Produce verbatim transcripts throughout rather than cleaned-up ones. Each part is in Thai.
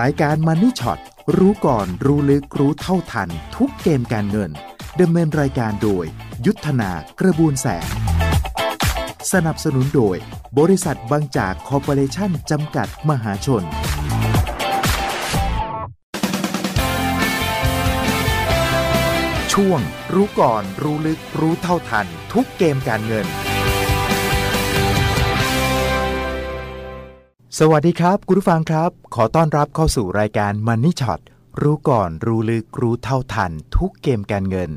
รายการ Money Shot รู้ก่อนรู้ลึกรู้เท่าทันทุกเกมการเงินดำเนินรายการโดยยุทธนากระบูนแสงสนับสนุนโดยบริษัทบางจากคอร์ปอเรชั่นจำกัดมหาชนช่วงรู้ก่อนรู้ลึกรู้เท่าทันทุกเกมการเงินสวัสดีครับคุณผู้ฟังครับขอต้อนรับเข้าสู่รายการ Money Shot รู้ก่อนรู้ลึกรู้เท่าทันทุกเกมการเงิน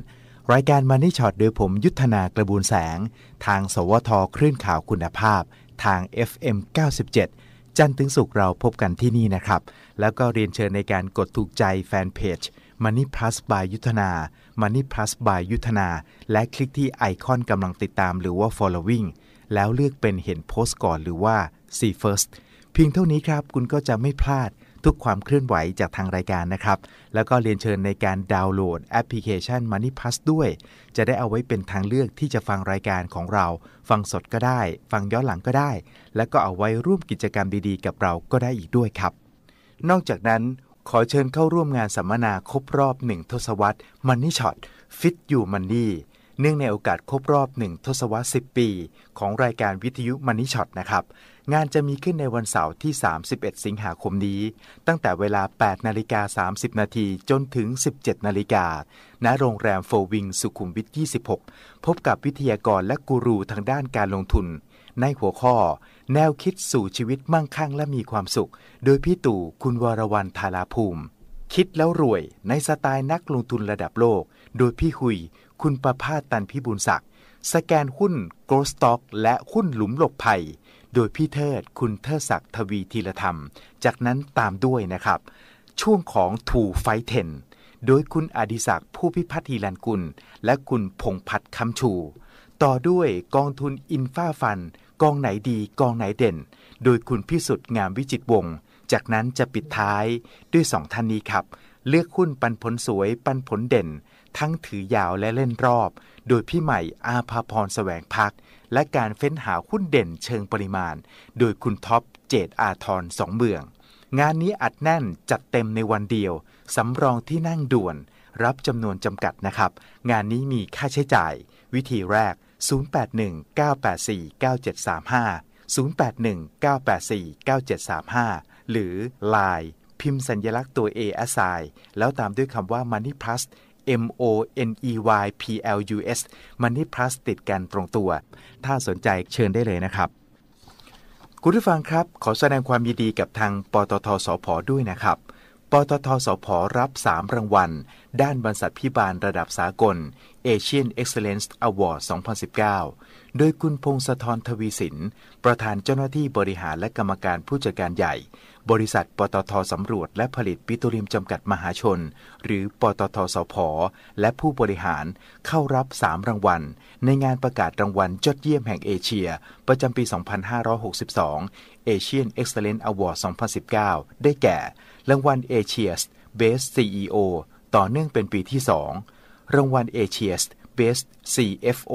รายการ Money Shot โดยผมยุทธนากระบูนแสงทางสวทคลื่นข่าวคุณภาพทาง เอฟ เอ็ม เก้าสิบเจ็ดจันทร์ถึงศุกร์เราพบกันที่นี่นะครับแล้วก็เรียนเชิญในการกดถูกใจแฟนเพจ Money Plus by ยุทธนา Money Plus by ยุทธนาและคลิกที่ไอคอนกำลังติดตามหรือว่า following แล้วเลือกเป็นเห็นโพสต์ก่อนหรือว่า see first เพียงเท่านี้ครับคุณก็จะไม่พลาดทุกความเคลื่อนไหวจากทางรายการนะครับแล้วก็เรียนเชิญในการดาวน์โหลดแอปพลิเคชัน Money Plus ด้วยจะได้เอาไว้เป็นทางเลือกที่จะฟังรายการของเราฟังสดก็ได้ฟังย้อนหลังก็ได้แล้วก็เอาไว้ร่วมกิจกรรมดีๆกับเราก็ได้อีกด้วยครับนอกจากนั้นขอเชิญเข้าร่วมงานสัมมนาครบรอบหนึ่งทศวรรษ Money Shot Fit You Money เนื่องในโอกาสครบรอบหนึ่งทศวรรษสิบปีของรายการวิทยุ Money Shot นะครับงานจะมีขึ้นในวันเสาร์ที่สามสิบเอ็ดสิงหาคมนี้ตั้งแต่เวลา แปดนาฬิกาสามสิบนาทีจนถึง สิบเจ็ดนาฬิกาณโรงแรมโฟร์วิงสุขุมวิทยี่สิบหกพบกับวิทยากรและกูรูทางด้านการลงทุนในหัวข้อแนวคิดสู่ชีวิตมั่งคั่งและมีความสุขโดยพี่ตู่คุณวรวรรณธาราภูมิคิดแล้วรวยในสไตล์นักลงทุนระดับโลกโดยพี่หุยคุณประภาสตันพิบูลศักดิ์สแกนหุ้น Growth Stock และหุ้นหลุมหลบภัยโดยพี่เทิดคุณเทิดศักดิ์ทวีธีรธรรมจากนั้นตามด้วยนะครับช่วงของ True Fight สิบโดยคุณอดิศักดิ์ผู้พิพัฒน์ธีรันกุลและคุณพงษ์พัฒน์คำชูต่อด้วยกองทุนอินฟ้าฟันกองไหนดีกองไหนเด่นโดยคุณพิสุทธิ์งามวิจิตรวงศ์จากนั้นจะปิดท้ายด้วยสองท่านนี้ครับเลือกหุ้นปันผลสวยปันผลเด่นทั้งถือยาวและเล่นรอบโดยพี่ใหม่อาภาพรแสวงพักและการเฟ้นหาหุ้นเด่นเชิงปริมาณโดยคุณท็อปเจตอาทรสองเมืองงานนี้อัดแน่นจัดเต็มในวันเดียวสำรองที่นั่งด่วนรับจำนวนจำกัดนะครับงานนี้มีค่าใช้จ่ายวิธีแรกศูนย์ แปด หนึ่ง เก้า แปด สี่ เก้า เจ็ด สาม ห้า ศูนย์ แปด หนึ่ง เก้า แปด สี่ เก้า เจ็ด สาม ห้า หรือ ไลน์ พิมพ์สัญลักษณ์ตัว A อ s i แล้วตามด้วยคำว่า Money Plus MONEYPLUS Money Plus ติดกันตรงตัวถ้าสนใจเชิญได้เลยนะครับคุณผู้ฟังครับขอแสดงความยินดีกับทางปตทสผด้วยนะครับปตทสผรับสามรางวัลด้านบรรษัทพิบาลระดับสากล Asian Excellence Award สองพันสิบเก้าโดยคุณพงศธรทวีสินประธานเจ้าหน้าที่บริหารและกรรมการผู้จัดการใหญ่บริษัทปตทสำรวจและผลิตปิโตรเลียมจำกัดมหาชนหรือปตทสผและผู้บริหารเข้ารับสามรางวัลในงานประกาศรางวัลยอดเยี่ยมแห่งเอเชียประจำปีสองพันห้าร้อยหกสิบสอง Asian Excellence Award สองพันสิบเก้าได้แก่รางวัล Asia's Best ซี อี โอ ต่อเนื่องเป็นปีที่สองรางวัล Asia's Best ซี เอฟ โอ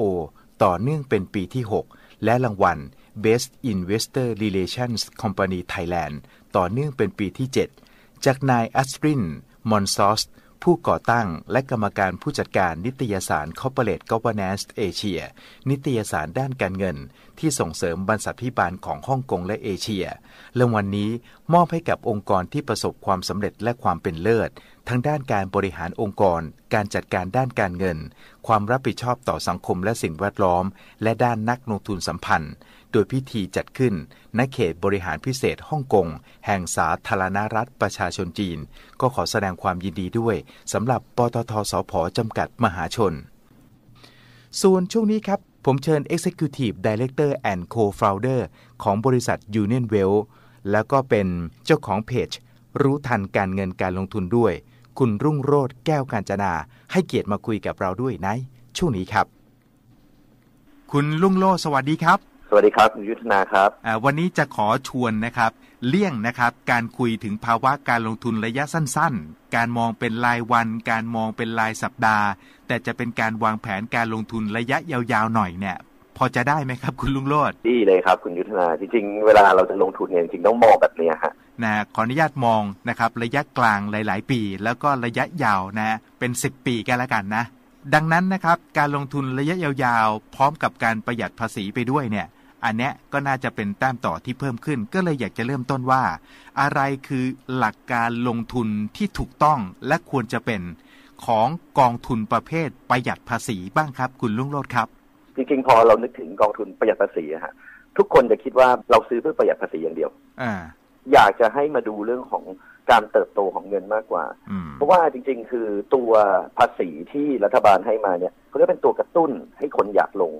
ต่อเนื่องเป็นปีที่หกและรางวัล Best Investor Relations Company Thailandต่อเนื่องเป็นปีที่เจ็ดจากนายอัศรินมอนซอสผู้ก่อตั้งและกรรมการผู้จัดการนิตยสาร Corporate Governance Asia นิตยสารด้านการเงินที่ส่งเสริมบรรษัทพิบาลของฮ่องกงและเอเชียรางวัล นี้มอบให้กับองค์กรที่ประสบความสำเร็จและความเป็นเลิศทั้งด้านการบริหารองค์กรการจัดการด้านการเงินความรับผิดชอบต่อสังคมและสิ่งแวดล้อมและด้านนักลงทุนสัมพันธ์โดยพิธีจัดขึ้นณเขตบริหารพิเศษฮ่องกงแห่งสาธารณรัฐประชาชนจีนก็ขอแสดงความยินดีด้วยสำหรับปตทสผจำกัดมหาชนส่วนช่วงนี้ครับผมเชิญ Executive Director and Co-founder ของบริษัท Union Wealth แล้วก็เป็นเจ้าของเพจรู้ทันการเงินการลงทุนด้วยคุณรุ่งโรจน์แก้วกาญจนาให้เกียรติมาคุยกับเราด้วยในช่วงนี้ครับคุณรุ่งโรจน์สวัสดีครับสวัสดีครับคุณยุทธนาครับวันนี้จะขอชวนนะครับเลี่ยงนะครับการคุยถึงภาวะการลงทุนระยะสั้นๆการมองเป็นรายวันการมองเป็นรายสัปดาห์แต่จะเป็นการวางแผนการลงทุนระยะยาวๆหน่อยเนี่ยพอจะได้ไหมครับคุณรุ่งโรจน์ดีเลยครับคุณยุทธนาจริงๆเวลาเราจะลงทุนเนี่ยจริงต้องมองแบบนี้ฮะ นะขออนุญาตมองนะครับระยะกลางหลายๆปีแล้วก็ระยะยาวนะเป็นสิบปีกันละกันนะดังนั้นนะครับการลงทุนระยะยาวๆพร้อมกับการประหยัดภาษีไปด้วยเนี่ยอันเนี้ยก็น่าจะเป็นแต้มต่อที่เพิ่มขึ้นก็เลยอยากจะเริ่มต้นว่าอะไรคือหลักการลงทุนที่ถูกต้องและควรจะเป็นของกองทุนประเภทประหยัดภาษีบ้างครับคุณรุ่งโรจน์ครับจริงๆพอเรานึกถึงกองทุนประหยัดภาษีฮะทุกคนจะคิดว่าเราซื้อเพื่อประหยัดภาษีอย่างเดียวอ่าอยากจะให้มาดูเรื่องของการเติบโตของเงินมากกว่าเพราะว่าจริงๆคือตัวภาษีที่รัฐบาลให้มาเนี่ยเขาเรียกเป็นตัวกระตุ้นให้คนอยากลง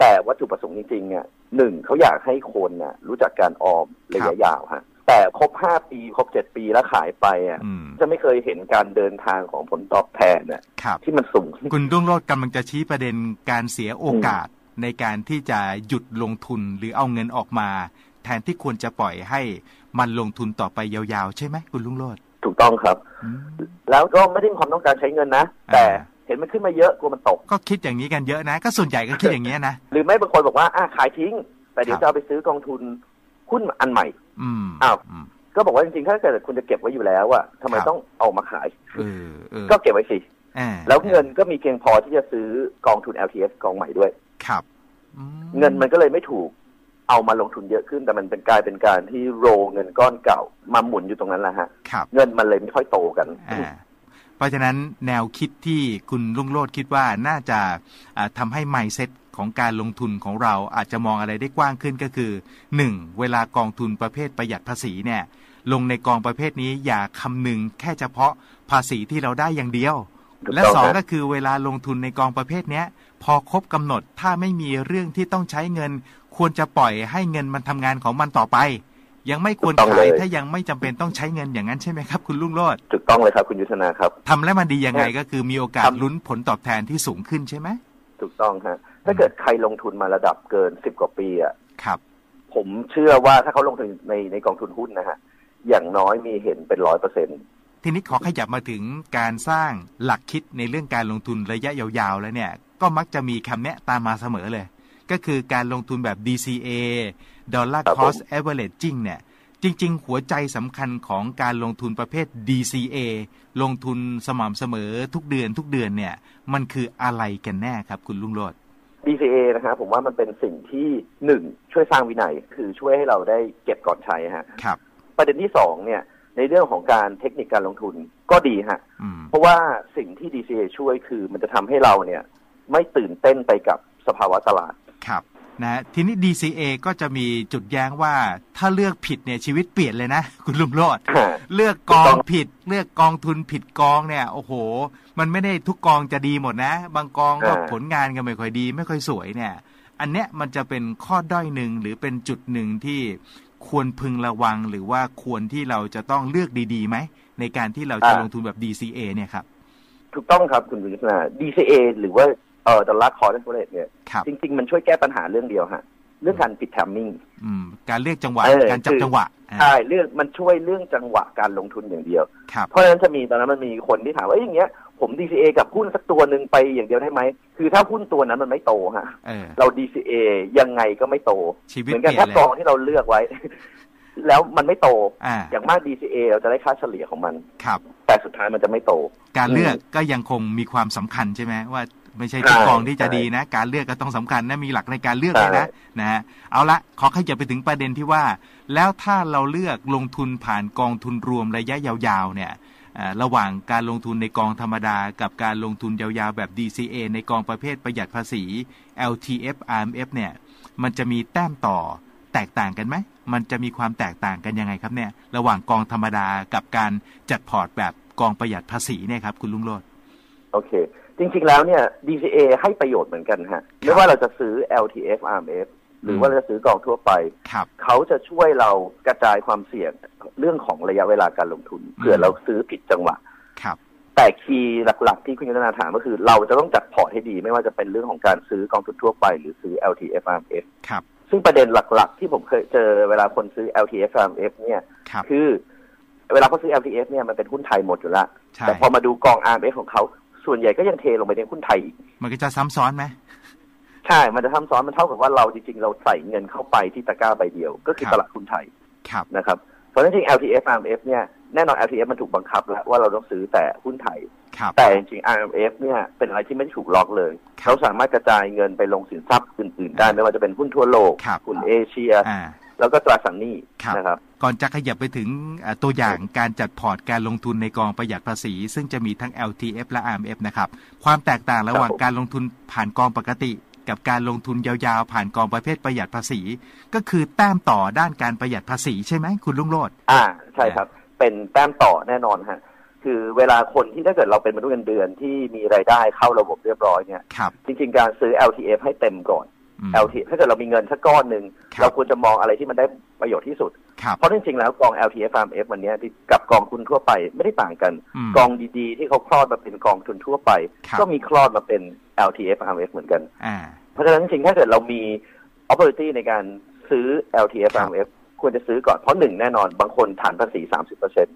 แต่วัตถุประสงค์จริงๆเนี่ยหนึ่งเขาอยากให้คนน่ะรู้จักการออมระยะยาวฮะแต่ครบห้าปีครบเจ็ดปีแล้วขายไปอ่ะจะไม่เคยเห็นการเดินทางของผลตอบแทนน่ะที่มันสูงคุณรุ่งโรจน์กำลังจะชี้ประเด็นการเสียโอกาสในการที่จะหยุดลงทุนหรือเอาเงินออกมาแทนที่ควรจะปล่อยให้มันลงทุนต่อไปยาวๆใช่ไหมคุณรุ่งโรจน์ถูกต้องครับแล้วก็ไม่ได้มีความต้องการใช้เงินนะแต่เห็นมันขึ้นมาเยอะกลัวมันตกก็คิดอย่างนี้กันเยอะนะก็ส่วนใหญ่ก็คิดอย่างนี้นะหรือไม่บางคนบอกว่าอ่ะขายทิ้งแต่เดี๋ยวจะเอาไปซื้อกองทุนหุ้นอันใหม่อ้าวก็บอกว่าจริงๆถ้าเกิดคุณจะเก็บไว้อยู่แล้วอะทำไมต้องเอามาขายก็เก็บไว้สิแล้วเงินก็มีเพียงพอที่จะซื้อกองทุน แอล ที เอฟ กองใหม่ด้วยครับเงินมันก็เลยไม่ถูกเอามาลงทุนเยอะขึ้นแต่มันเป็นกลายเป็นการที่โรเงินก้อนเก่ามาหมุนอยู่ตรงนั้นแหละฮะเงินมันเลยไม่ค่อยโตกันเพราะฉะนั้นแนวคิดที่คุณรุ่งโรจน์คิดว่าน่าจะทำให้ mindset ของการลงทุนของเราอาจจะมองอะไรได้กว้างขึ้นก็คือหนึ่งเวลากองทุนประเภทประหยัดภาษีเนี่ยลงในกองประเภทนี้อย่าคำนึงแค่เฉพาะภาษีที่เราได้อย่างเดียวและสองก็คือเวลาลงทุนในกองประเภทเนี้ยพอครบกำหนดถ้าไม่มีเรื่องที่ต้องใช้เงินควรจะปล่อยให้เงินมันทำงานของมันต่อไปยังไม่ควรขายถ้ายังไม่จำเป็นต้องใช้เงินอย่างนั้นใช่ไหมครับคุณรุ่งโรจน์ถูกต้องเลยครับคุณยุทธนาครับทำแล้วมันดียังไงก็คือมีโอกาสลุ้นผลตอบแทนที่สูงขึ้นใช่ไหมถูกต้องฮะถ้าเกิดใครลงทุนมาระดับเกินสิบกว่าปีอ่ะครับผมเชื่อว่าถ้าเขาลงทุนในในกองทุนหุ้นนะฮะอย่างน้อยมีเห็นเป็นร้อยเปอร์เซ็นต์ทีนี้ขอขยับมาถึงการสร้างหลักคิดในเรื่องการลงทุนระยะยาวๆแล้วเนี่ยก็มักจะมีคำแนะตามมาเสมอเลยก็คือการลงทุนแบบ ดี ซี เอ Dollar Cost Averaging เนี่ยจริงๆหัวใจสำคัญของการลงทุนประเภท ดี ซี เอ ลงทุนสม่ำเสมอทุกเดือนทุกเดือนเนี่ยมันคืออะไรกันแน่ครับคุณรุ่งโรจน์ ดี ซี เอ นะครับผมว่ามันเป็นสิ่งที่หนึ่งช่วยสร้างวินัยคือช่วยให้เราได้เก็บก่อนใช้ฮะครับประเด็นที่สองเนี่ยในเรื่องของการเทคนิคการลงทุนก็ดีฮะเพราะว่าสิ่งที่ ดี ซี เอ ช่วยคือมันจะทำให้เราเนี่ยไม่ตื่นเต้นไปกับสภาวะตลาดครับนะทีนี้ ดี ซี เอ ก็จะมีจุดแย้งว่าถ้าเลือกผิดเนี่ยชีวิตเปลี่ยนเลยนะคุณรุ่งโรจน์เลือกกองผิดเลือกกองทุนผิดกองเนี่ยโอ้โหมันไม่ได้ทุกกองจะดีหมดนะบางกองก็ผลงานก็ไม่ค่อยดีไม่ค่อยสวยเนี่ยอันเนี้ยมันจะเป็นข้อด้อยหนึ่งหรือเป็นจุดหนึ่งที่ควรพึงระวังหรือว่าควรที่เราจะต้องเลือกดีๆไหมในการที่เราจะลงทุนแบบ ดี ซี เอ เนี่ยครับถูกต้องครับคุณวิชนา ดี ซี เอ หรือว่าเอ่อ dollar cost average เนี่ยจริงๆมันช่วยแก้ปัญหาเรื่องเดียวฮะเรื่องการผิด timing อืมการเลือกจังหวะการจับจังหวะใช่เรื่องมันช่วยเรื่องจังหวะการลงทุนอย่างเดียวเพราะฉะนั้นจะมีตอนนั้นมันมีคนที่ถามว่าอย่างเงี้ยผม ดี ซี เอ กับหุ้นสักตัวนึงไปอย่างเดียวได้ไหมคือถ้าหุ้นตัวนั้นมันไม่โตฮะเรา ดี ซี เอ ยังไงก็ไม่โตเหมือนกันถ้ากองที่เราเลือกไว้แล้วมันไม่โตอย่างมาก ดี ซี เอ เราจะได้ค่าเฉลี่ยของมันแต่สุดท้ายมันจะไม่โตการเลือกก็ยังคงมีความสำคัญใช่ไหมว่าไม่ใช่ทุกกองที่จะดีนะการเลือกก็ต้องสำคัญนะมีหลักในการเลือกนะนะฮะเอาละขอขยับไปถึงประเด็นที่ว่าแล้วถ้าเราเลือกลงทุนผ่านกองทุนรวมระยะยาวๆเนี่ยระหว่างการลงทุนในกองธรรมดากับการลงทุนยาวๆแบบ ดี ซี เอ ในกองประเภทประหยัดภาษี แอล ที เอฟ อาร์ เอ็ม เอฟ เนี่ยมันจะมีแต้มต่อแตกต่างกันไหมมันจะมีความแตกต่างกันยังไงครับเนี่ยระหว่างกองธรรมดากับการจัดพอร์ตแบบกองประหยัดภาษีเนี่ยครับคุณรุ่งโรจน์โอเคจริงๆแล้วเนี่ย ดี ซี เอ ให้ประโยชน์เหมือนกันฮะไม่ว่าเราจะซื้อ แอล ที เอฟ อาร์ เอ็ม เอฟ หรือว่าเราจะซื้อกองทั่วไปเขาจะช่วยเรากระจายความเสี่ยงเรื่องของระยะเวลาการลงทุนเผื่อเราซื้อผิดจังหวะแต่คีย์หลักๆที่คุณยุทธนาถามก็คือเราจะต้องจัดพอร์ตให้ดีไม่ว่าจะเป็นเรื่องของการซื้อกองทุนทั่วไปหรือซื้อ แอล ที เอฟ อาร์ เอ็ม เอฟ ซึ่งประเด็นหลักๆที่ผมเคยเจอเวลาคนซื้อ แอล ที เอฟ อาร์ เอ็ม เอฟ เนี่ยคือเวลาเขาซื้อ แอล ที เอฟ เนี่ยมันเป็นหุ้นไทยหมดอยู่แล้วแต่พอมาดูกอง อาร์ เอ็ม เอฟ ของเขาส่วนใหญ่ก็ยังเทลงไปในหุ้นไทยมันก็จะซ้ำซ้อนไหมใช่มันจะซ้ำซ้อนมันเท่ากับว่าเราจริงๆเราใส่เงินเข้าไปที่ตะกร้าใบเดียวก็คือตลาดหุ้นไทยนะครับ เพราะจริง แอล ที เอฟ อาร์ เอ็ม เอฟ เนี่ยแน่นอน แอล ที เอฟ มันถูกบังคับแล้วว่าเราต้องซื้อแต่หุ้นไทยแต่จริง อาร์ เอ็ม เอฟ เนี่ยเป็นอะไรที่ไม่ได้ถูกล็อกเลยเขาสามารถกระจายเงินไปลงสินทรัพย์อื่นๆได้ไม่ว่าจะเป็นหุ้นทั่วโลกหุ้นเอเชียแล้วก็ตราสารหนี้นะครับก่อนจะขยับไปถึงตัวอย่างการจัดพอร์ตการลงทุนในกองประหยัดภาษีซึ่งจะมีทั้ง แอล ที เอฟ และ อาร์ เอ็ม เอฟ นะครับความแตกต่างระหว่างการลงทุนผ่านกองปกติกับการลงทุนยาวๆผ่านกองประเภทประหยัดภาษีก็คือแต้มต่อด้านการประหยัดภาษีใช่ไหมคุณรุ่งโรจน์อ่าใช่ครับเป็นแต้มต่อแน่นอนฮะคือเวลาคนที่ถ้าเกิดเราเป็นมนุษย์เงินเดือนที่มีรายได้เข้าระบบเรียบร้อยเนี่ยจริงๆการซื้อ แอล ที เอฟ ให้เต็มก่อน แอล ที เอฟ ถ้าเกิดเรามีเงินสักก้อนหนึ่งเราควรจะมองอะไรที่มันได้ประโยชน์ที่สุดเพราะจริงๆแล้วกอง แอล ที เอฟ อาร์ เอ็ม เอฟ วันนี้กับกองทุนทั่วไปไม่ได้ต่างกันกองดีๆที่เขาคลอดมาเป็นกองทุนทั่วไปก็มีคลอดมาเป็น แอล ที เอฟ อาร์ เอ็ม เอฟ เหมือนกันเพราะฉะนั้นจริงๆถ้าเกิดเรามี opportunity ในการซื้อ แอล ที เอฟ อาร์ เอ็ม เอฟ ควรจะซื้อก่อนเพราะหนึ่งแน่นอนบางคนฐานภาษี สามสิบเปอร์เซ็นต์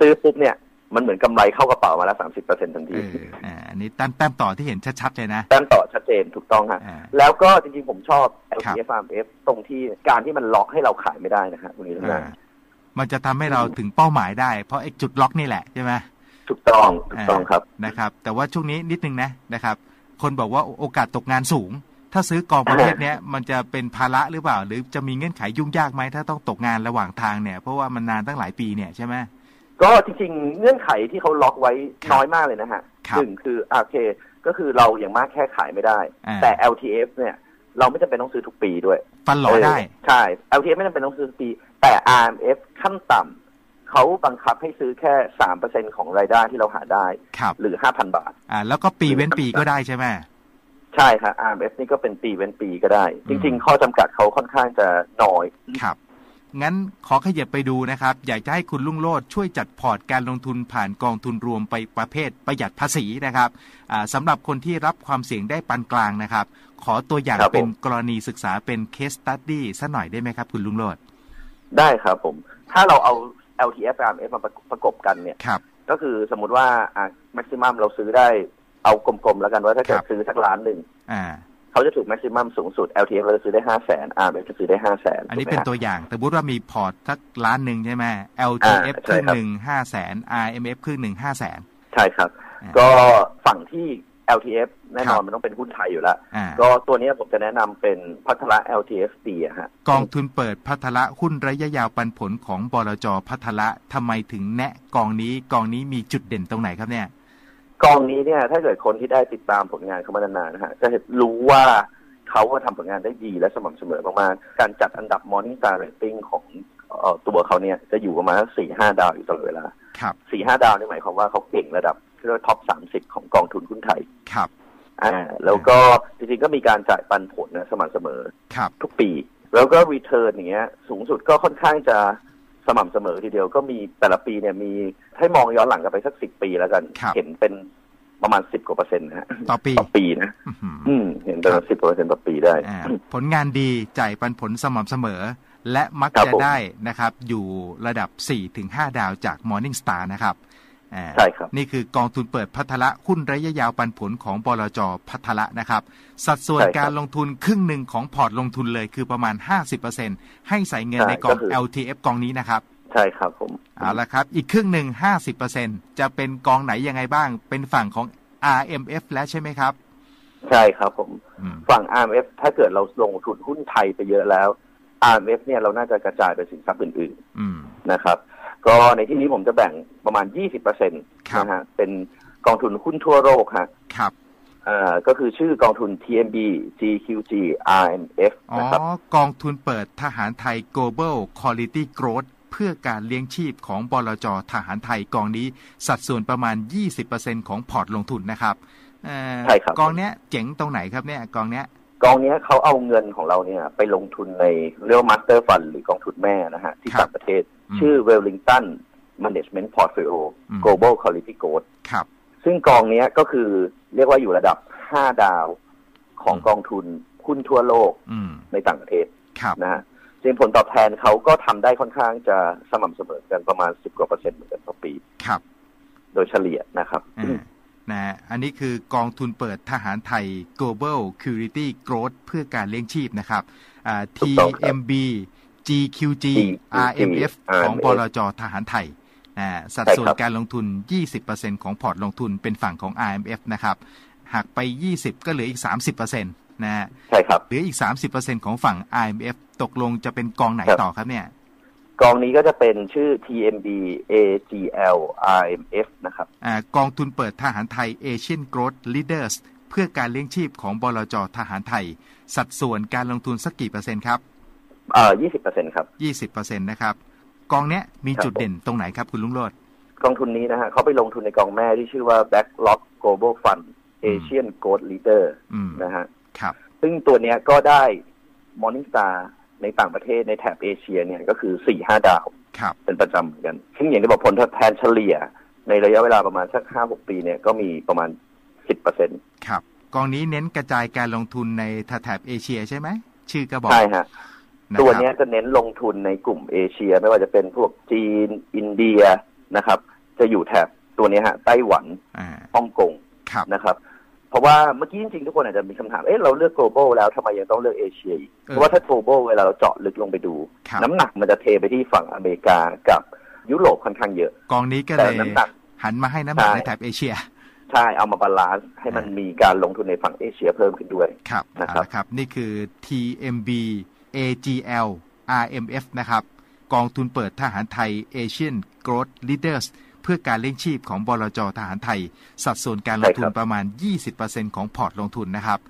ซื้อปุ๊บเนี่ยมันเหมือนกำไรเข้ากระเป๋ามาแล้ว สามสิบเปอร์เซ็นต์ ทันทีอ่าอันนี้แต้มแต้มต่อที่เห็นชัดๆเลยนะแต้มต่อชัดเจนถูกต้องฮะแล้วก็จริงๆผมชอบ แอล ที เอฟ อาร์ เอ็ม เอฟ ตรงที่การที่มันล็อกให้เราขายไม่ได้นะฮะตรงนี้นะมันจะทำให้เราถึงเป้าหมายได้เพราะไอ้จุดล็อกนี่แหละใช่ไหมถูกต้องถูกต้องครับนะครับแต่ว่าช่วงนี้นิดนึงนะนะครับคนบอกว่าโอกาสตกงานสูงถ้าซื้อกองประเภทนี้มันจะเป็นภาระหรือเปล่าหรือจะมีเงื่อนไขยุ่งยากไหมถ้าต้องตกงานระหว่างทางเนี่ยเพราะว่ามันนานตั้งหลายปีเนี่ยใช่ไหมก็จริงๆเงื่อนไขที่เขาล็อกไว้น้อยมากเลยนะฮะหนึ่งคือโอเคก็คือเราอย่างมากแค่ขายไม่ได้แต่ แอล ที เอฟ เนี่ยเราไม่จำเป็นต้องซื้อทุกปีด้วยฟันหลอได้ใช่ แอล ที เอฟ ไม่จำเป็นต้องซื้อทุกปีแต่ อาร์ เอ็ม เอฟ ขั้นต่ำเขาบังคับให้ซื้อแค่ สามเปอร์เซ็นต์ ของรายได้ที่เราหาได้หรือ ห้าพัน บาทอ่าแล้วก็ปีเว้นปีก็ได้ใช่ไหมใช่ค่ะ อาร์ เอ็ม เอฟ นี่ก็เป็นปีเว้นปีก็ได้จริงๆข้อจำกัดเขาค่อนข้างจะน้อยครับงั้นขอขยับไปดูนะครับอยากจะให้คุณรุ่งโรจน์ช่วยจัดพอร์ตการลงทุนผ่านกองทุนรวมไปประเภทประหยัดภาษีนะครับสำหรับคนที่รับความเสี่ยงได้ปานกลางนะครับขอตัวอย่างเป็นกรณีศึกษาเป็น case study สักหน่อยได้ไหมครับคุณรุ่งโรจน์ได้ครับผมถ้าเราเอา แอล ที เอฟ อาร์ เอ็ม เอฟ มาประกบกันเนี่ยก็คือสมมติว่า maximum เราซื้อได้เอากลมๆแล้วกันว่าถ้าเกิดซื้อสักล้านหนึ่งเขาจะถูก maximum สูงสุด แอล ที เอฟ เราจะซื้อได้ ห้าแสน อาร์ เอ็ม เอฟ จะซื้อได้ ห้าแสน อันนี้เป็นตัวอย่างแต่สมมุติว่ามีพอร์ตสักล้านนึงใช่ไหม แอล ที เอฟ ครึ่งนึง ห้าแสน อาร์ เอ็ม เอฟ ครึ่งนึง ห้าแสน ใช่ครับก็ฝั่งที่ แอล ที เอฟ แน่นอนมันต้องเป็นหุ้นไทยอยู่แล้วก็ตัวนี้ผมจะแนะนำเป็นพัฒระ แอล ที เอฟ ดี ฮะกองทุนเปิดพัฒระหุ้นระยะยาวปันผลของบลจ.พัฒระทำไมถึงแนะกองนี้กองนี้มีจุดเด่นตรงไหนครับเนี่ยกองนี้เนี่ยถ้าเกิดคนที่ได้ติดตามผลงานเขามานานๆนะฮะจะรู้ว่าเขาก็ทำผลงานได้ดีและสม่ำเสมอมากๆการจัดอันดับ Morningstar Rating ของเอ่อตัวเขาเนี่ยจะอยู่ประมาณ สี่ห้า ดาวอยู่ตลอดเวลาครับ สี่ห้า ดาวนี่หมายความว่าเขาเก่งระดับเรียกว่าท็อปสามสิบของกองทุนหุ้นไทยครับอ่าแล้วก็จริงๆก็มีการจ่ายปันผลนะสม่ำเสมอครับทุกปีแล้วก็ return อย่างเงี้ยสูงสุดก็ค่อนข้างจะสม่ำเสมอทีเดียวก็มีแต่ละปีเนี่ยมีให้มองย้อนหลังกันไปสักสิบปีแล้วกันเห็นเป็นประมาณสิบกว่าเปอร์เซ็นต์ฮะต่อปีต่อปีนะอืมเห็นประมาณสิบกว่าเปอร์เซ็นต์ต่อปีได้ผลงานดีจ่ายปันผลสม่ำเสมอและมักจะได้นะครับอยู่ระดับ สี่ถึงห้า ดาวจาก Morningstar นะครับใช่ครับนี่คือกองทุนเปิดพัฒระหุ้นระยะยาวปันผลของบลจ.พัฒระนะครับสัดส่วนการลงทุนครึ่งหนึ่งของพอร์ตลงทุนเลยคือประมาณ ห้าสิบเปอร์เซ็นต์ ให้ใส่เงินในกอง แอล ที เอฟ กองนี้นะครับใช่ครับผมเอาละครับอีกครึ่งหนึ่ง ห้าสิบเปอร์เซ็นต์ จะเป็นกองไหนยังไงบ้างเป็นฝั่งของ อาร์ เอ็ม เอฟ แล้วใช่ไหมครับใช่ครับผมฝั่ง อาร์ เอ็ม เอฟ ถ้าเกิดเราลงทุนหุ้นไทยไปเยอะแล้ว อาร์ เอ็ม เอฟ เนี่ยเราน่าจะกระจายไปสินทรัพย์อื่นๆนะครับก็ในที่นี้ผมจะแบ่งประมาณ ยี่สิบเปอร์เซ็นต์ นะฮะเป็นกองทุนหุ้นทั่วโลกฮะครับเอ่อก็คือชื่อกองทุน ที เอ็ม บี จี คิว จี อาร์ เอ็ม เอฟ นะครับอ๋อกองทุนเปิดทหารไทย Global Quality Growth เพื่อการเลี้ยงชีพของบลจ.ทหารไทยกองนี้สัดส่วนประมาณ ยี่สิบเปอร์เซ็นต์ ของพอร์ตลงทุนนะครับเอ่อใช่ครับกองเนี้ยเจ๋งตรงไหนครับเนี่ยกองเนี้ยกองนี้เขาเอาเงินของเราเนี่ยไปลงทุนในเรียกว่ามาสเตอร์ฟันหรือกองทุนแม่นะฮะที่ต่างประเทศชื่อ Wellington Management Portfolio Global Quality Growth ครับซึ่งกองนี้ก็คือเรียกว่าอยู่ระดับห้าดาวของกองทุนหุ้นทั่วโลกในต่างประเทศนะฮะซึ่งผลตอบแทนเขาก็ทำได้ค่อนข้างจะสม่ำเสมอกันประมาณสิบกว่าเปอร์เซ็นต์เหมือนกันต่อปีครับโดยเฉลี่ยนะครับนะอันนี้คือกองทุนเปิดทหารไทย Global Quality Growth เพื่อการเลี้ยงชีพนะครับ ที เอ็ม บี จี คิว จี อาร์ เอ็ม เอฟ ของบลจ.ทหารไทยสัดส่วนการลงทุน ยี่สิบเปอร์เซ็นต์ ของพอร์ตลงทุนเป็นฝั่งของ อาร์ เอ็ม เอฟ นะครับหักไปยี่สิบก็เหลืออีก สามสิบเปอร์เซ็นต์ นะฮะใช่ครับเหลืออีก สามสิบเปอร์เซ็นต์ ของฝั่ง อาร์ เอ็ม เอฟ ตกลงจะเป็นกองไหนต่อครับเนี่ยกองนี้ก็จะเป็นชื่อ ที เอ็ม บี เอ จี แอล อาร์ เอ็ม เอฟ นะครับอ่ากองทุนเปิดทหารไทย Asian Growth Leaders เพื่อการเลี้ยงชีพของบลจ.ทหารไทยสัดส่วนการลงทุนสักกี่เปอร์เซ็นต์ครับเอ่อ ยี่สิบเปอร์เซ็นต์ ครับ ยี่สิบเปอร์เซ็นต์ นะครับกองเนี้ยมีจุดเด่นตรงไหนครับคุณลุงโรจน์กองทุนนี้นะฮะเขาไปลงทุนในกองแม่ที่ชื่อว่า Black Rock Global Fund Asian Growth Leader นะฮะครับซึ่งตัวเนี้ยก็ได้ Morningstar ในต่างประเทศในแถบเอเชียเนี่ยก็คือ สี่ห้า ดาวเป็นประจำเหมือนกันซึ่งอย่างที่บอกผลทดแทนเฉลี่ยในระยะเวลาประมาณสัก ห้าหก ปีเนี่ยก็มีประมาณ สิบเปอร์เซ็นต์ ครับกองนี้เน้นกระจายการลงทุนในแถบเอเชียใช่ไหมชื่อก็บอกใช่ฮะตัวนี้จะเน้นลงทุนในกลุ่มเอเชียไม่ว่าจะเป็นพวกจีนอินเดียนะครับจะอยู่แถบตัวนี้ฮะไต้หวันฮ่องกงนะครับเพราะว่าเมื่อกี้จริงๆทุกคนอาจจะมีคำถามเอ๊ะเราเลือก global แล้วทำไมยังต้องเลือกเอเชียเพราะว่าถ้า global เวลาเราเจาะลึกลงไปดูน้ำหนักมันจะเทไปที่ฝั่งอเมริกากับยุโรปค่อนข้างเยอะกองนี้ก็เลยหันมาให้น้ำหนักในแถบเอเชียใช่เอามาบาลานซ์ให้มันมีการลงทุนในฝั่งเอเชียเพิ่มขึ้นด้วยนะครับนี่คือ ที เอ็ม บีเอ จี แอล อาร์ เอ็ม เอฟ นะครับกองทุนเปิดทหารไทย Asian Growth Leaders เพื่อการเลี้ยงชีพของบลจ.ทหารไทยสัดส่วนการลงทุนประมาณ ยี่สิบเปอร์เซ็นต์ ของพอร์ตลงทุนนะครับ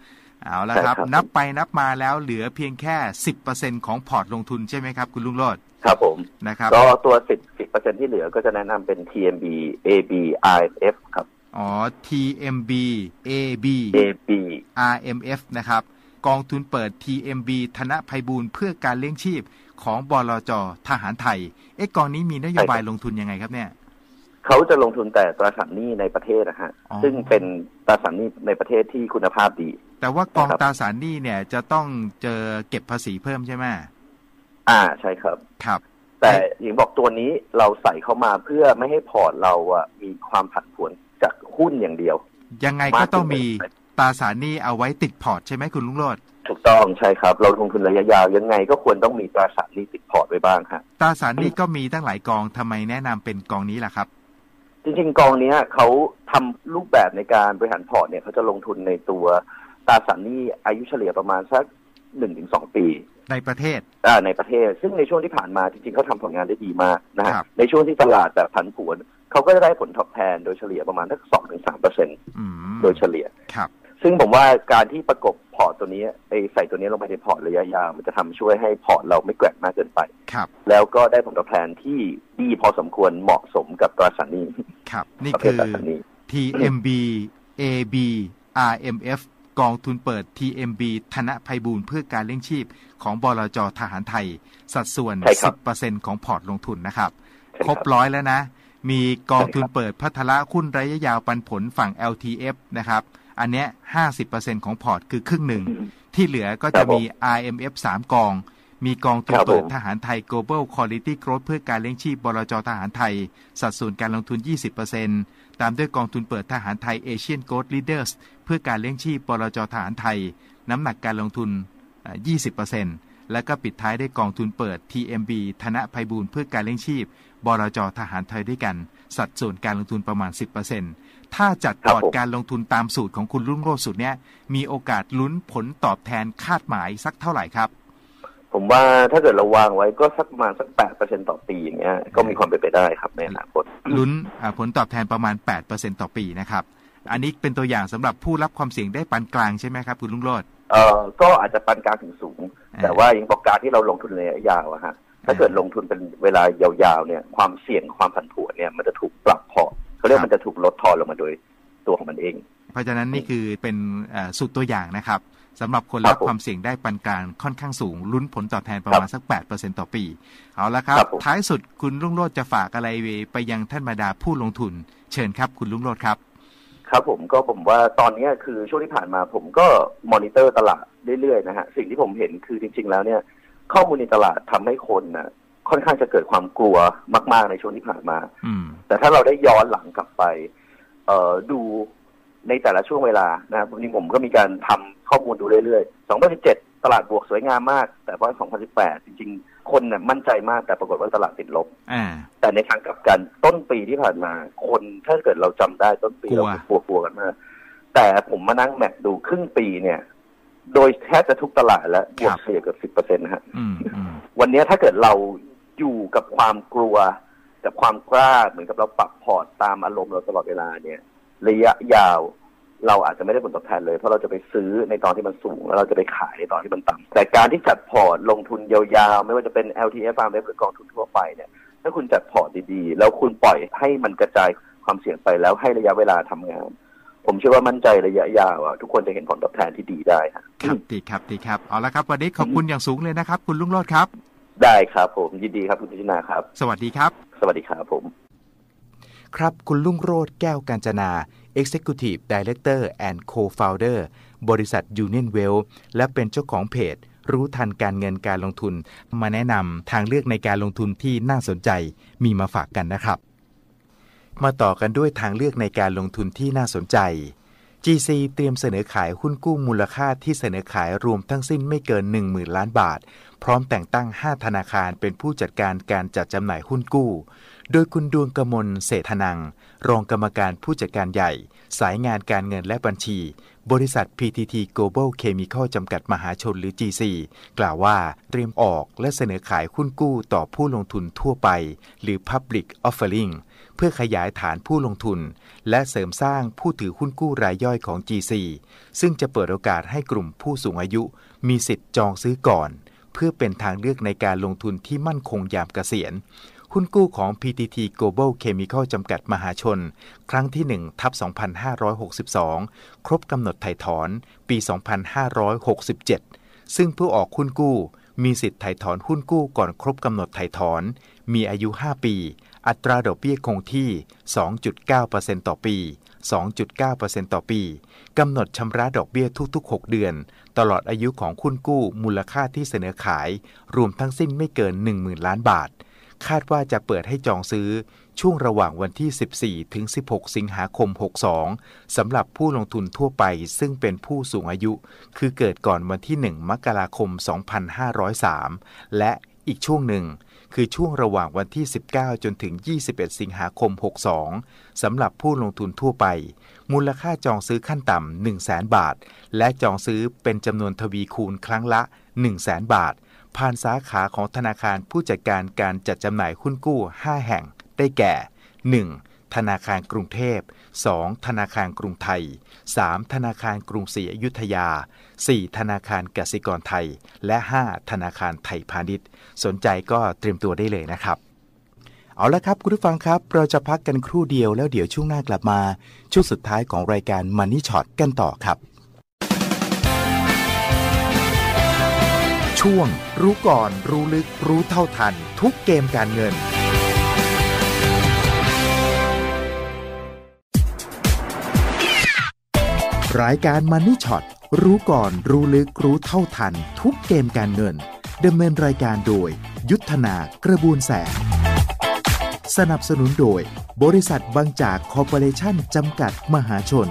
เอาละครับนับไปนับมาแล้วเหลือเพียงแค่ สิบเปอร์เซ็นต์ ของพอร์ตลงทุนใช่ไหมครับคุณลุงโรจน์ครับผมนะครับก็ตัว สิบ สิบเปอร์เซ็นต์ ที่เหลือก็จะแนะนำเป็น ที เอ็ม บี เอ บี อาร์ เอ็ม เอฟ ครับอ๋อ ที เอ็ม บี เอ บี อาร์ เอ็ม เอฟ นะครับกองทุนเปิด ที เอ็ม บี ธนภัยบูลย์เพื่อการเลี้ยงชีพของบลจ.ทหารไทยเอ๊ะกองนี้มีนโยบายลงทุนยังไงครับเนี่ยเขาจะลงทุนแต่ตราสารหนี้ในประเทศนะฮะซึ่งเป็นตราสารหนี้ในประเทศที่คุณภาพดีแต่ว่ากองตราสารหนี้เนี่ยจะต้องเจอเก็บภาษีเพิ่มใช่ไหมอ่าใช่ครับครับแต่อย่างบอกตัวนี้เราใส่เข้ามาเพื่อไม่ให้พอร์ตเราอ่ะมีความผันผวนจากหุ้นอย่างเดียวยังไงก็ต้องมีตราสารหนี้เอาไว้ติดพอร์ตใช่ไหมคุณลุงโรจน์ถูกต้องใช่ครับเราลงทุนระยะยาวยังไงก็ควรต้องมีตราสารหนี้ติดพอร์ตไว้บ้างครับตราสารหนี้ก็มีตั้งหลายกองทำไมแนะนำเป็นกองนี้ล่ะครับจริงๆกองนี้เขาทำรูปแบบในการบริหารพอร์ตเนี่ยเขาจะลงทุนในตัวตราสารหนี้อายุเฉลี่ยประมาณสัก หนึ่งถึงสอง ปีในประเทศอ่าในประเทศซึ่งในช่วงที่ผ่านมาจริงๆเขาทำผลงานได้ดีมากนะฮะในช่วงที่ตลาดแบบผันผวนเขาก็จะได้ผลตอบแทนโดยเฉลี่ยประมาณสัก สองถึงสามเปอร์เซ็นต์ โดยเฉลี่ยครับซึ่งผมว่าการที่ประกบพอร์ตตัวนี้ไอ้ใส่ตัวนี้ลงไปในพอร์ตระยะยาวมันจะทำช่วยให้พอร์ตเราไม่แกว่งมากเกินไปครับแล้วก็ได้ผลตอบแทนที่ดีพอสมควรเหมาะสมกับตราสารหนี้ครับนี่คือ ที เอ็ม บี เอ บี อาร์ เอ็ม เอฟ กองทุนเปิด ที เอ็ม บี ธนภัยบูลย์เพื่อการเลี้ยงชีพของบลจ.ทหารไทยสัดส่วน สิบเปอร์เซ็นต์ ของพอร์ตลงทุนนะครับครบร้อยแล้วนะมีกองทุนเปิดพัฒระหุ้นระยะยาวปันผลฝั่ง แอล ที เอฟ นะครับอันเนี้ย ห้าสิบเปอร์เซ็นต์ ของพอร์ตคือครึ่งหนึ่งที่เหลือก็จะมี อาร์ เอ็ม เอฟ สาม กองมีกองทุนเปิดทหารไทย Global Quality Growth เพื่อการเลี้ยงชีพบลจ.ทหารไทยสัดส่วนการลงทุน ยี่สิบเปอร์เซ็นต์ ตามด้วยกองทุนเปิดทหารไทย Asian Growth Leaders เพื่อการเลี้ยงชีพบลจ.ทหารไทยน้ำหนักการลงทุน ยี่สิบเปอร์เซ็นต์ แล้วก็ปิดท้ายด้วยกองทุนเปิด ที เอ็ม บี ธนภัยบูลย์เพื่อการเลี้ยงชีพบลจ.ทหารไทยด้วยกันสัดส่วนการลงทุนประมาณ สิบเปอร์เซ็นต์ถ้าจัดพอร์ตการลงทุนตามสูตรของคุณรุ่งโรจน์สูตรเนี้ยมีโอกาสลุ้นผลตอบแทนคาดหมายสักเท่าไหร่ครับผมว่าถ้าเกิดเราวางไว้ก็สักประมาณสัก แปดเปอร์เซ็นต์ ต่อปีอย่างเงี้ยก็มีความเป็นไปได้ครับในอนาคตลุ้นผลตอบแทนประมาณ แปดเปอร์เซ็นต์ ต่อปีนะครับอันนี้เป็นตัวอย่างสำหรับผู้รับความเสี่ยงได้ปานกลางใช่ไหมครับคุณรุ่งโรจน์เอ่อก็อาจจะปานกลางถึงสูงแต่ว่าอย่างประกาศที่เราลงทุนระยะยาวอะฮะถ้าเกิดลงทุนเป็นเวลายาวๆเนี่ยความเสี่ยงความผันผวนเนี่ยมันจะถูกปรับพอร์ตเขาเรียกมันจะถูกลดทอนลงมาโดยตัวของมันเองเพราะฉะนั้นนี่คือเป็นสูตรตัวอย่างนะครับสำหรับคนรับความเสี่ยงได้ปานกลางค่อนข้างสูงลุ้นผลตอบแทนประมาณสัก แปดเปอร์เซ็นต์ ต่อปีเอาละครับท้ายสุดคุณรุ่งโรจน์จะฝากอะไรไปยังท่านบรรดาผู้ลงทุนเชิญครับคุณรุ่งโรจน์ครับครับผมก็ผมว่าตอนนี้คือช่วงที่ผ่านมาผมก็มอนิเตอร์ตลาดเรื่อยๆนะฮะสิ่งที่ผมเห็นคือจริงๆแล้วเนี่ยข้อมูลในตลาดทำให้คนนะค่อนข้างจะเกิดความกลัวมากๆในช่วงที่ผ่านมาแต่ถ้าเราได้ย้อนหลังกลับไปดูในแต่ละช่วงเวลานะครับวันนี้ผมก็มีการทำข้อมูลดูเรื่อยๆสองพันสิบเจ็ดตลาดบวกสวยงามมากแต่ว่าสองพันสิบแปดจริงๆ คนน่ะมั่นใจมากแต่ปรากฏว่าตลาดติดลบแต่ในทางกลับกันต้นปีที่ผ่านมาคนถ้าเกิดเราจำได้ต้นปีเรากลัวๆกันมากแต่ผมมานั่งแมทดูครึ่งปีเนี่ยโดยแทบจะทุกตลาดแล้วบวกเสียเกือบ สิบเปอร์เซ็นต์ ฮะวันนี้ถ้าเกิดเราอยู่กับความกลัวกับความกล้าเหมือนกับเราปรับพอร์ตตามอารมณ์เราตลอดเวลาเนี่ยระยะยาวเราอาจจะไม่ได้ผลตอบแทนเลยเพราะเราจะไปซื้อในตอนที่มันสูงแล้วเราจะไปขายในตอนที่มันต่ำแต่การที่จัดพอร์ตลงทุนยาวๆไม่ว่าจะเป็น แอล ที เอฟ อาร์ เอ็ม เอฟ หรือกองทุนทั่วไปเนี่ยถ้าคุณจัดพอร์ตดีๆแล้วคุณปล่อยให้มันกระจายความเสี่ยงไปแล้วให้ระยะเวลาทำงานผมเชื่อว่ามั่นใจระยะยาวอ่ะทุกคนจะเห็นผลตอบแทนที่ดีได้ครับดีครับดีครับเอาละครับวันนี้ขอบคุณอย่างสูงเลยนะครับคุณรุ่งโรจน์ครับได้ครับผมยินดีครับคุณจินาครับสวัสดีครับสวัสดีครับผมครับคุณรุ่งโรจน์แก้วกาญจนา Executive Director and Co-founder บริษัท Union Wealth และเป็นเจ้าของเพจรู้ทันการเงินการลงทุนมาแนะนำทางเลือกในการลงทุนที่น่าสนใจมีมาฝากกันนะครับมาต่อกันด้วยทางเลือกในการลงทุนที่น่าสนใจ จี ซี เตรียมเสนอขายหุ้นกู้มูลค่าที่เสนอขายรวมทั้งสิ้นไม่เกิน หนึ่งหมื่น ล้านบาทพร้อมแต่งตั้งห้าธนาคารเป็นผู้จัดการการจัดจำหน่ายหุ้นกู้โดยคุณดวงกมลเศรษฐนังรองกรรมการผู้จัดการใหญ่สายงานการเงินและบัญชีบริษัท พี ที ที Global Chemical จำกัดมหาชนหรือ จี ซี กล่าวว่าเตรียมออกและเสนอขายหุ้นกู้ต่อผู้ลงทุนทั่วไปหรือ Public Offering เพื่อขยายฐานผู้ลงทุนและเสริมสร้างผู้ถือหุ้นกู้รายย่อยของ จี ซี ซึ่งจะเปิดโอกาสให้กลุ่มผู้สูงอายุมีสิทธิ์จองซื้อก่อนเพื่อเป็นทางเลือกในการลงทุนที่มั่นคงยามเกษียณหุ้นกู้ของ พี ที ที Global Chemical จำกัดมหาชนครั้งที่ หนึ่งทับสองพันห้าร้อยหกสิบสอง ครบกำหนดไถ่ถอนปี สองพันห้าร้อยหกสิบเจ็ด ซึ่งผู้ออกหุ้นกู้มีสิทธิ์ไถ่ถอนหุ้นกู้ก่อนครบกำหนดไถ่ถอนมีอายุ ห้า ปีอัตราดอกเบี้ยคงที่ สองจุดเก้าเปอร์เซ็นต์ ต่อปี สองจุดเก้าเปอร์เซ็นต์ ต่อปีกำหนดชำระดอกเบี้ยทุกๆหกเดือนตลอดอายุของหุ้นกู้มูลค่าที่เสนอขายรวมทั้งสิ้นไม่เกิน หนึ่งหมื่น ล้านบาทคาดว่าจะเปิดให้จองซื้อช่วงระหว่างวันที่ สิบสี่ถึงสิบหก สิงหาคม หกสอง สำหรับผู้ลงทุนทั่วไปซึ่งเป็นผู้สูงอายุคือเกิดก่อนวันที่ หนึ่ง มกราคม สองพันห้าร้อยสามและอีกช่วงหนึ่งคือช่วงระหว่างวันที่ สิบเก้า จนถึง ยี่สิบเอ็ด สิงหาคม หกสอง สำหรับผู้ลงทุนทั่วไปมูลค่าจองซื้อขั้นต่ำ หนึ่งแสน บาทและจองซื้อเป็นจำนวนทวีคูณครั้งละ หนึ่งแสน บาทผ่านสาขาของธนาคารผู้จัดการการจัดจำหน่ายหุ้นกู้ห้าแห่งได้แก่ หนึ่ง ธนาคารกรุงเทพ สอง ธนาคารกรุงไทย สาม ธนาคารกรุงศรีอยุธยา สี่ ธนาคารกสิกรไทยและ ห้า ธนาคารไทยพาณิชย์สนใจก็เตรียมตัวได้เลยนะครับเอาละครับคุณผู้ฟังครับเราจะพักกันครู่เดียวแล้วเดี๋ยวช่วงหน้ากลับมาช่วงสุดท้ายของรายการ Money Shot กันต่อครับช่วงรู้ก่อนรู้ลึกรู้เท่าทันทุกเกมการเงินรายการ Money Shot รู้ก่อนรู้ลึกรู้เท่าทันทุกเกมการเงินดำเนินรายการโดยยุทธนากระบวนแสงสนับสนุนโดยบริษัทบางจากคอร์ปอเรชั่นจำกัดมหาชน